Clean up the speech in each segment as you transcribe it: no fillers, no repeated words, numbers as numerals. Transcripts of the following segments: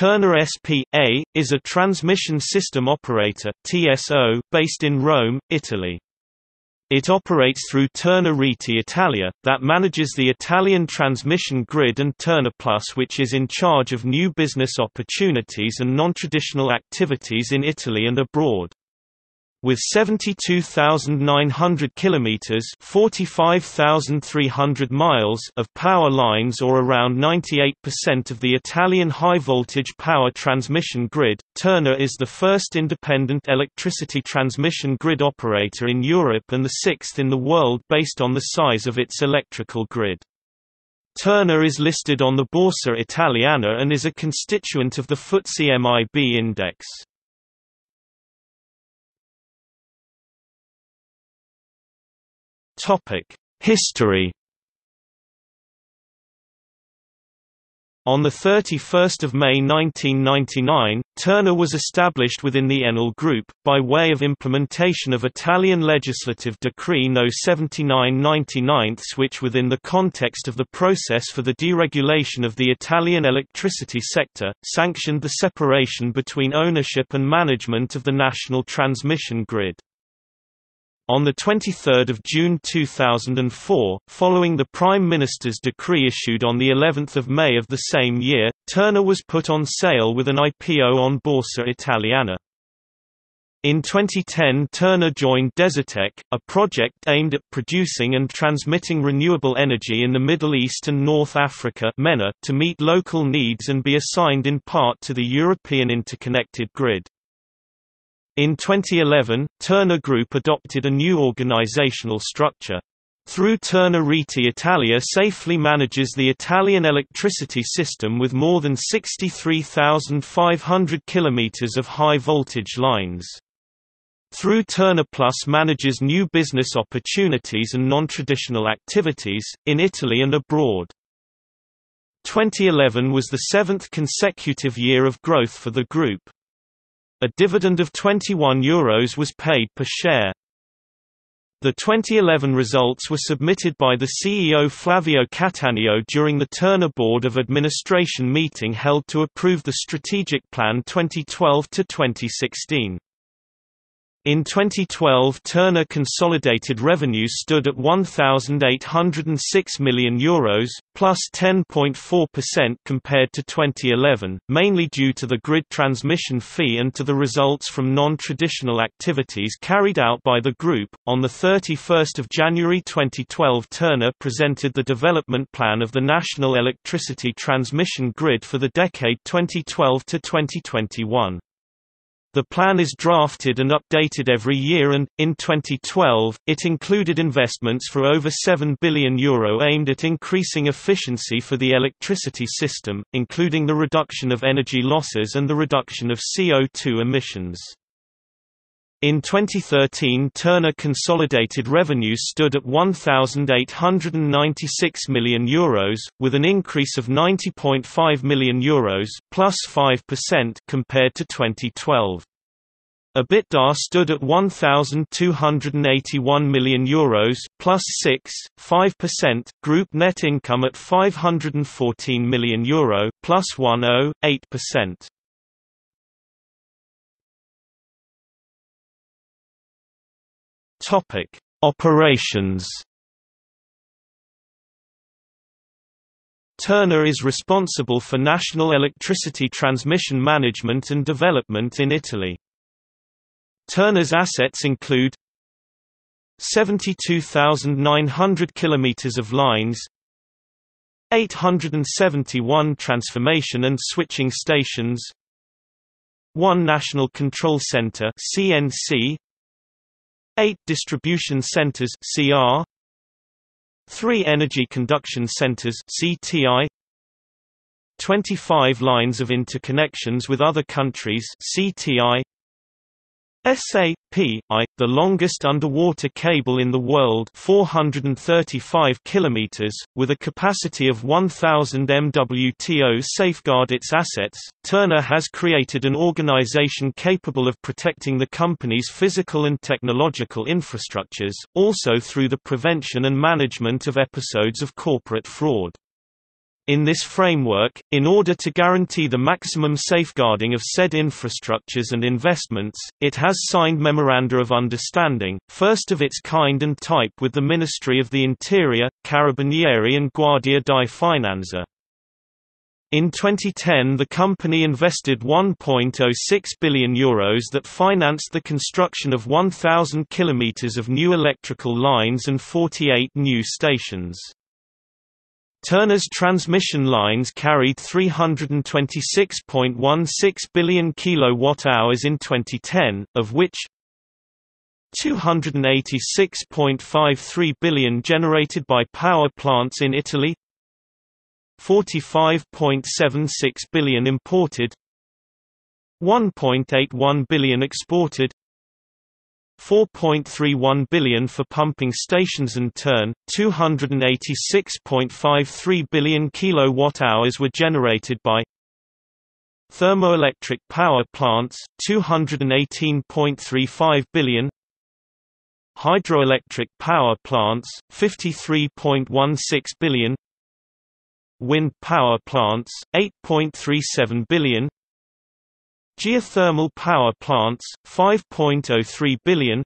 Terna S.p.A. is a transmission system operator (TSO) based in Rome, Italy. It operates through Terna Rete Italia, that manages the Italian transmission grid, and Terna Plus, which is in charge of new business opportunities and non-traditional activities in Italy and abroad. With 72,900 kilometers (45,300 miles) of power lines, or around 98% of the Italian high-voltage power transmission grid, Terna is the first independent electricity transmission grid operator in Europe and the sixth in the world based on the size of its electrical grid. Terna is listed on the Borsa Italiana and is a constituent of the FTSE MIB index. History. On 31 May 1999, Terna was established within the Enel Group, by way of implementation of Italian Legislative Decree No. 79/99, which within the context of the process for the deregulation of the Italian electricity sector, sanctioned the separation between ownership and management of the national transmission grid. On 23 June 2004, following the Prime Minister's decree issued on of May of the same year, Terna was put on sale with an IPO on Borsa Italiana. In 2010, Terna joined Desertec, a project aimed at producing and transmitting renewable energy in the Middle East and North Africa (MENA) to meet local needs and be assigned in part to the European interconnected grid. In 2011, Terna Group adopted a new organizational structure. Through Terna Rete Italia safely manages the Italian electricity system with more than 63,500 kilometers of high-voltage lines. Through Terna Plus manages new business opportunities and non-traditional activities, in Italy and abroad. 2011 was the 7th consecutive year of growth for the group. A dividend of €21 was paid per share. The 2011 results were submitted by the CEO Flavio Cattaneo during the Turner Board of Administration meeting held to approve the Strategic Plan 2012–2016. In 2012, Terna consolidated revenues stood at €1,806 million, plus 10.4% compared to 2011, mainly due to the grid transmission fee and to the results from non-traditional activities carried out by the group. On the 31st of January 2012, Terna presented the development plan of the national electricity transmission grid for the decade 2012 to 2021. The plan is drafted and updated every year and, in 2012, it included investments for over €7 billion aimed at increasing efficiency for the electricity system, including the reduction of energy losses and the reduction of CO2 emissions. In 2013, Terna consolidated revenues stood at €1,896 million, with an increase of €90.5 million plus 5% compared to 2012. EBITDA stood at €1,281 million plus 6.5%, group net income at €514 million plus 1.08%. Operations. Terna is responsible for national electricity transmission management and development in Italy. Terna's assets include 72,900 kilometers of lines, 871 transformation and switching stations, one national control center (CNC), 8 distribution centers (CR), 3 energy conduction centers (CTI), 25 lines of interconnections with other countries (CTI S.A.P.I., the longest underwater cable in the world, 435 kilometers, with a capacity of 1,000 MWTO. Safeguard its assets. Terna has created an organization capable of protecting the company's physical and technological infrastructures, also through the prevention and management of episodes of corporate fraud. In this framework, in order to guarantee the maximum safeguarding of said infrastructures and investments, it has signed memoranda of understanding, first of its kind and type, with the Ministry of the Interior, Carabinieri and Guardia di Finanza. In 2010 the company invested €1.06 billion that financed the construction of 1,000 kilometres of new electrical lines and 48 new stations. Terna's transmission lines carried 326.16 billion kilowatt-hours in 2010, of which 286.53 billion generated by power plants in Italy, 45.76 billion imported, 1.81 billion exported, 4.31 billion for pumping stations, and turn 286.53 billion kilowatt-hours were generated by thermoelectric power plants, 218.35 billion, hydroelectric power plants, 53.16 billion, wind power plants, 8.37 billion, geothermal power plants, 5.03 billion,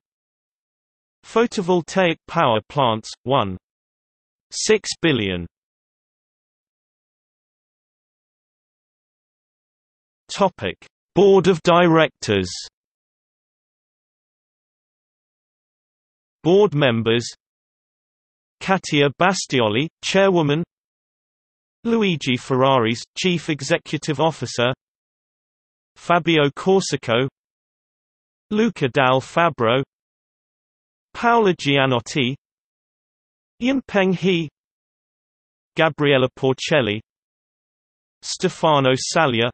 photovoltaic power plants, 1.6 billion. Topic: Board of Directors. Board members: Katia Bastioli, Chairwoman; Luigi Ferraris, Chief Executive Officer; Fabio Corsico, Luca Dal Fabro, Paola Gianotti, Yim Peng He, Gabriella Porcelli, Stefano Salia,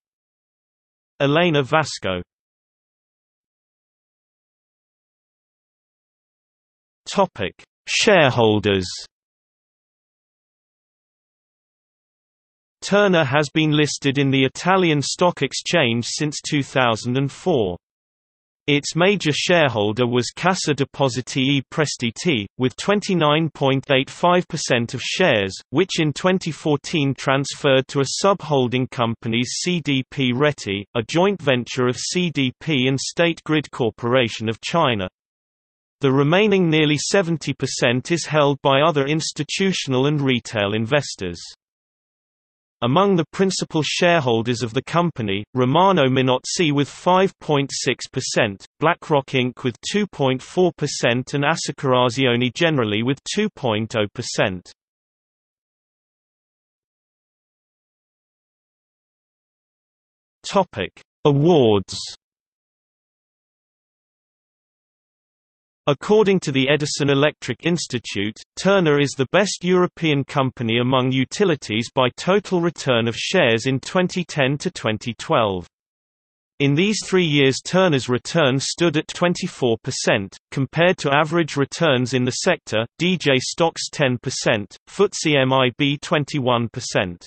Elena Vasco. Topic: Shareholders. Terna has been listed in the Italian Stock Exchange since 2004. Its major shareholder was Cassa Depositi e Prestiti, with 29.85% of shares, which in 2014 transferred to a sub-holding company's CDP Reti, a joint venture of CDP and State Grid Corporation of China. The remaining nearly 70% is held by other institutional and retail investors. Among the principal shareholders of the company, Romano Minozzi with 5.6%, BlackRock Inc with 2.4% and Assicurazioni Generali with 2.0%. Topic: Awards. According to the Edison Electric Institute, Terna is the best European company among utilities by total return of shares in 2010 to 2012. In these 3 years Terna's return stood at 24%, compared to average returns in the sector, DJ Stocks 10%, FTSE MIB 21%.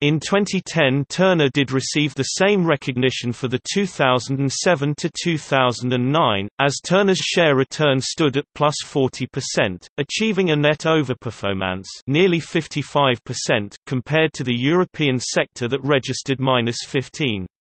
In 2010 Terna did receive the same recognition for the 2007 to 2009, as Terna's share return stood at plus 40%, achieving a net overperformance nearly 55% compared to the European sector that registered minus 15%.